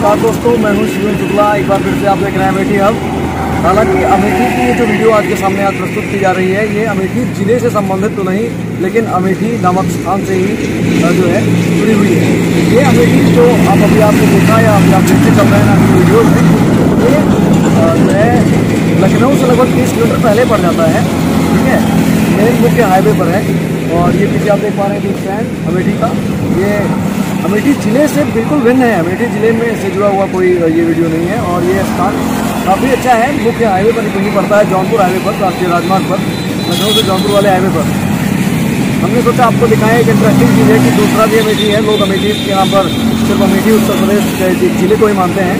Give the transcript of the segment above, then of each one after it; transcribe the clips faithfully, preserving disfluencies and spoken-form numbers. नमस्कार दोस्तों, मैं हूँ शिवम शुक्ला। एक बार फिर से आप देख रहे हैं अमेठी हब। हालांकि अमेठी की ये जो वीडियो आज के सामने आज प्रस्तुत की जा रही है, ये अमेठी ज़िले से संबंधित तो नहीं, लेकिन अमेठी नामक स्थान से ही जो है जुड़ी हुई है। ये अमेठी जो आप अभी आपने देखा या अभी आप देखते चल रहे हैं अभी वीडियो में, ये जो है लखनऊ से लगभग तीस किलोमीटर पहले पड़ जाता है। ठीक है, मेन मुख्य हाईवे पर है। और ये पीछे आप देख पा रहे हैं कि स्टैंड अमेठी का, ये अमेठी ज़िले से बिल्कुल भिन्न है। अमेठी ज़िले में से जुड़ा हुआ कोई ये वीडियो नहीं है। और ये स्थान काफ़ी अच्छा है। मुख्य हाईवे पर ही पड़ता है, जौनपुर हाईवे पर, राष्ट्रीय राजमार्ग पर, लखनऊ से जौनपुर वाले हाईवे पर। हमने सोचा आपको दिखाएं एक इंटरेस्टिंग चीज़ है कि दूसरा भी अमेठी है। लोग अमेठी के यहाँ पर सिर्फ अमेठी उत्तर प्रदेश ज़िले को ही मानते हैं,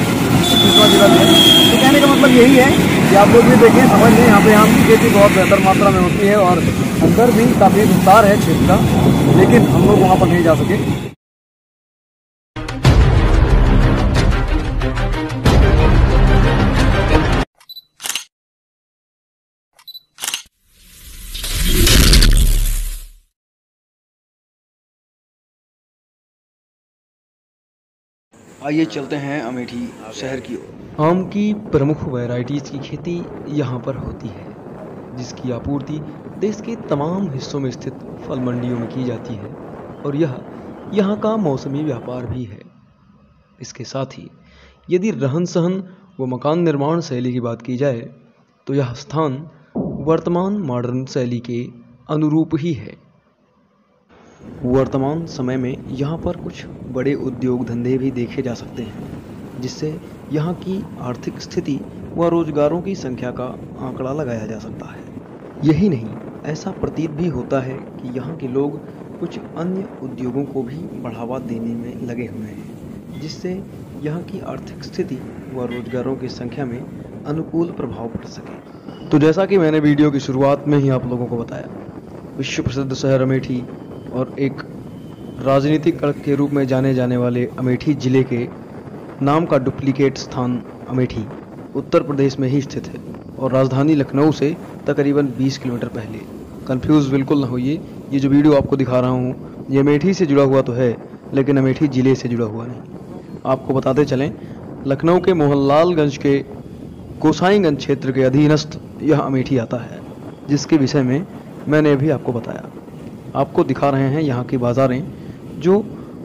दूसरा जिला भी है। तो कहने का मतलब यही है कि आप लोग भी देखें, समझ लें। यहाँ पर यहाँ की खेती बहुत बेहतर मात्रा में होती है और अंदर भी काफ़ी विस्तार है क्षेत्र का, लेकिन हम लोग वहाँ पर नहीं जा सके। आइए चलते हैं अमेठी शहर की ओर। आम की प्रमुख वैरायटीज़ की खेती यहाँ पर होती है, जिसकी आपूर्ति देश के तमाम हिस्सों में स्थित फल मंडियों में की जाती है और यह यहाँ का मौसमी व्यापार भी है। इसके साथ ही यदि रहन सहन व मकान निर्माण शैली की बात की जाए तो यह स्थान वर्तमान मॉडर्न शैली के अनुरूप ही है। वर्तमान समय में यहाँ पर कुछ बड़े उद्योग धंधे भी देखे जा सकते हैं, जिससे यहाँ की आर्थिक स्थिति व रोजगारों की संख्या का आंकड़ा लगाया जा सकता है। यही नहीं, ऐसा प्रतीत भी होता है कि यहाँ के लोग कुछ अन्य उद्योगों को भी बढ़ावा देने में लगे हुए हैं, जिससे यहाँ की आर्थिक स्थिति व रोजगारों की संख्या में अनुकूल प्रभाव पड़ सके। तो जैसा कि मैंने वीडियो की शुरुआत में ही आप लोगों को बताया, विश्व प्रसिद्ध शहर अमेठी और एक राजनीतिक गढ़ के रूप में जाने जाने वाले अमेठी ज़िले के नाम का डुप्लीकेट स्थान अमेठी उत्तर प्रदेश में ही स्थित है और राजधानी लखनऊ से तकरीबन बीस किलोमीटर पहले। कंफ्यूज बिल्कुल न होइए, ये जो वीडियो आपको दिखा रहा हूँ ये अमेठी से जुड़ा हुआ तो है, लेकिन अमेठी ज़िले से जुड़ा हुआ नहीं। आपको बताते चलें, लखनऊ के मोहन लालगंज के गोसाईगंज क्षेत्र के अधीनस्थ यह अमेठी आता है, जिसके विषय में मैंने अभी आपको बताया। आपको दिखा रहे हैं यहाँ की बाज़ारें, जो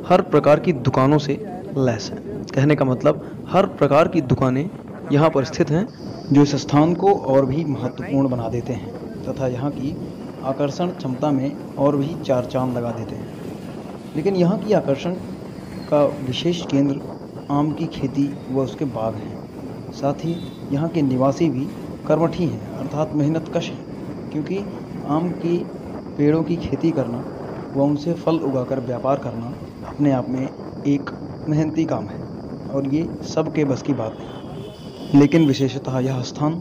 हर प्रकार की दुकानों से लैस हैं। कहने का मतलब हर प्रकार की दुकानें यहाँ पर स्थित हैं, जो इस स्थान को और भी महत्वपूर्ण बना देते हैं तथा यहाँ की आकर्षण क्षमता में और भी चार चांद लगा देते हैं। लेकिन यहाँ की आकर्षण का विशेष केंद्र आम की खेती व उसके बाग हैं। साथ ही यहाँ के निवासी भी कर्मठी हैं, अर्थात मेहनतकश हैं, क्योंकि आम की पेड़ों की खेती करना व उनसे फल उगाकर व्यापार करना अपने आप में एक मेहनती काम है और ये सब के बस की बात है। लेकिन विशेषतः यह स्थान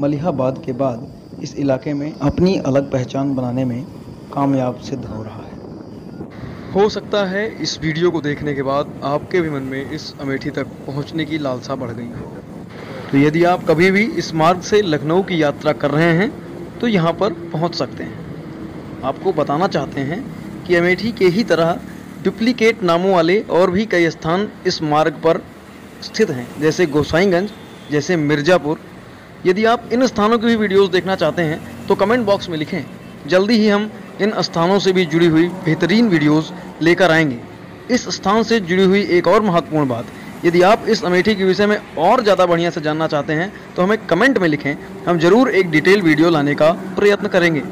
मलिहाबाद के बाद इस इलाके में अपनी अलग पहचान बनाने में कामयाब सिद्ध हो रहा है। हो सकता है इस वीडियो को देखने के बाद आपके भी मन में इस अमेठी तक पहुंचने की लालसा बढ़ गई हो। तो यदि आप कभी भी इस मार्ग से लखनऊ की यात्रा कर रहे हैं तो यहाँ पर पहुँच सकते हैं। आपको बताना चाहते हैं कि अमेठी के ही तरह डुप्लीकेट नामों वाले और भी कई स्थान इस मार्ग पर स्थित हैं, जैसे गोसाईगंज, जैसे मिर्जापुर। यदि आप इन स्थानों की भी वीडियोस देखना चाहते हैं तो कमेंट बॉक्स में लिखें। जल्दी ही हम इन स्थानों से भी जुड़ी हुई बेहतरीन वीडियोस लेकर आएंगे। इस स्थान से जुड़ी हुई एक और महत्वपूर्ण बात, यदि आप इस अमेठी के विषय में और ज़्यादा बढ़िया से जानना चाहते हैं तो हमें कमेंट में लिखें। हम ज़रूर एक डिटेल वीडियो लाने का प्रयत्न करेंगे।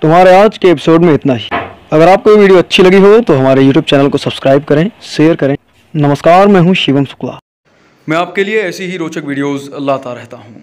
तुम्हारे आज के एपिसोड में इतना ही। अगर आपको ये वीडियो अच्छी लगी हो तो हमारे YouTube चैनल को सब्सक्राइब करें, शेयर करें। नमस्कार, मैं हूँ शिवम शुक्ला। मैं आपके लिए ऐसी ही रोचक वीडियोस लाता रहता हूँ।